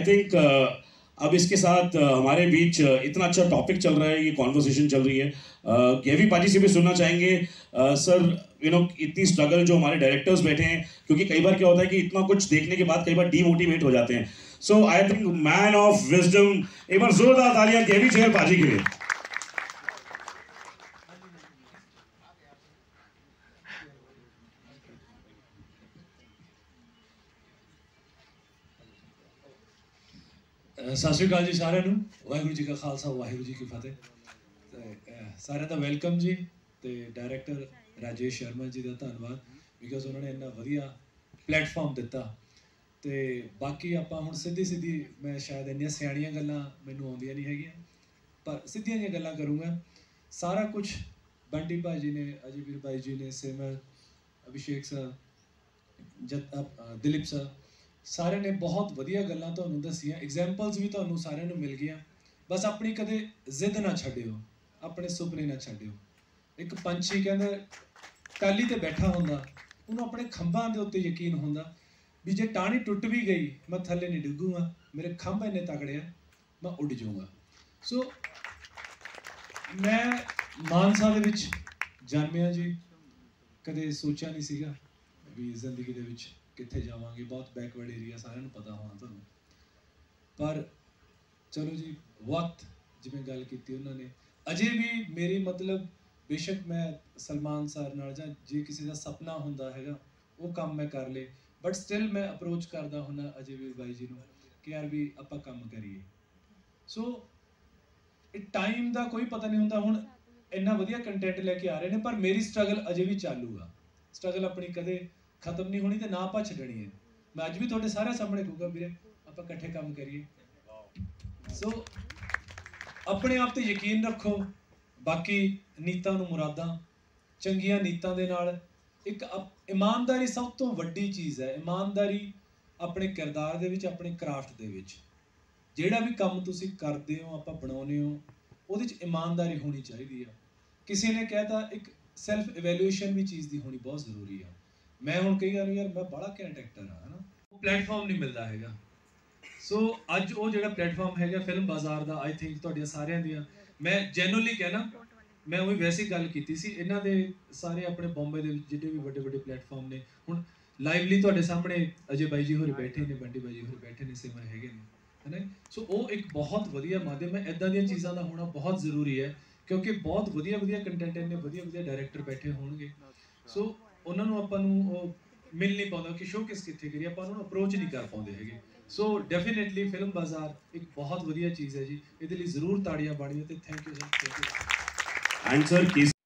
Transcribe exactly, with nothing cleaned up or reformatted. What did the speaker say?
I think अब इसके साथ हमारे बीच इतना अच्छा टॉपिक चल रहा है, ये कॉन्वर्सेशन चल रही है, गेवी पाजी से भी सुनना चाहेंगे सर, यू नो इतनी स्ट्रगल जो हमारे डायरेक्टर्स बैठे हैं, क्योंकि कई बार क्या होता है कि इतना कुछ देखने के बाद कई बार डीमोटिवेट हो जाते हैं. So I think man of wisdom, एक बार जोरदार तालियां गेवी शेर पाजी के लिए. सत श्री अकाल जी सारे, वाहगुरू जी का खालसा वाहगुरू जी की फतेह. सारे का वेलकम जी. तो डायरैक्टर राजेश शर्मा जी का धन्यवाद, बिकॉज उन्होंने इन्ना वधिया प्लेटफॉर्म दिता. तो बाकी आप सीधी सीधी मैं शायद इन सियाणियां गल्लां मैनूं आउंदियां नहीं हैगियां, पर सीधियां जिहियां गल्लां करूँगा. सारा कुछ बंडीप भाई जी ने, अजीबीर भाई जी ने, सिमर, अभिषेक साहब, जत दिलीप साहब, सारे ने बहुत वधिया गल्लां तुहानूं दसियां, एग्जैम्पल्स भी तुहानूं सारे नूं मिल गईयां. बस अपनी कदे जिद ना छड्डिओ, अपने सुपने ना छड्डिओ. एक पंछी कहंदा टाली ते बैठा हुंदा, उहनूं अपने खंभां दे उत्ते यकीन हुंदा भी जे टाणी टुट भी गई मैं थल्ले नहीं डिग्गूंगा, मेरे खंभ इन्ने तगड़े आ मैं उड़ जाऊँगा. सो मैं मानसा दे विच जन्मिया जी, कदे सोचा नहीं सीगा भी जिंदगी दे विच कितने जावांगे, बहुत बैकवर्ड एरिया सारे पता होना तुहानूं, पर चलो जी वक्त जिवें गल कीती उन्होंने अजे भी मेरी, मतलब बेशक मैं सलमान साहब नाल जां जे किसी का सपना हुंदा हैगा वो काम मैं कर ले, बट स्टिल मैं अप्रोच करदा हुंदा अजेबीर भाई जी नूं कि यार भी आपां काम करिए. सो टाइम का कोई पता नहीं हुंदा, हुण इन्ना वधिया कंटेंट लैके आ रहे हैं, पर मेरी स्ट्रगल अजे भी चालू आ. स्ट्रगल अपनी कदे खत्म नहीं होनी तो ना आप छड़नी है. मैं अज भी थोड़े सारे सामने कहूँगा वीरे आप कट्ठे काम करिए. सो अपने आप तो यकीन रखो, बाकी नीतां नूं मुरादां, चंगियां नीतां दे नाल एक ईमानदारी सब तो वड्डी चीज़ है. ईमानदारी अपने किरदार दे विच, अपने क्राफ्ट दे विच, जिहड़ा भी काम तुसीं करदे हो, आप बनाउंदे हो, उहदे विच ईमानदारी होनी चाहिए है. किसी ने कहता एक सैल्फ इवैल्यूएशन भी चीज़ की होनी बहुत जरूरी है. मैं हूँ कई बार यार मैं बड़ा कैंट एक्टर हाँ, है ना, प्लेटफॉर्म नहीं मिलता हैगा. सो अज वो जो प्लेटफॉर्म है फिल्म बाजार का, आई थिंक तुहाडियां सारियां दियां मैं जेन्युइनली कहना, मैं वही वैसी गल की इन्हों के सारे अपने बॉम्बे के जितने भी बड़े बड़े प्लेटफॉर्म ने हुण लाइवली तुहाडे सामने अजय बाई जी होर बैठे ने, बंडी बाई जी होर बैठे ने, सिमर हैगे ने, है ना. सो वो एक बहुत वधिया माध्यम है, इदां दियां चीज़ां का होना बहुत जरूरी है, क्योंकि बहुत वधिया वधिया कंटेंट इन्ने वधिया वधिया डायरैक्टर बैठे होणगे. सो उन्होंने अपन मिल नहीं पाता कि शोकेस कितने करिए, अपन उन्होंने अप्रोच नहीं कर पाते है. सो डेफिनेटली फिल्म बाजार एक बहुत बढ़िया चीज़ है जी, इसलिए जरूर ताड़ियाँ बाड़ियाँ. Thank you sir, thank you.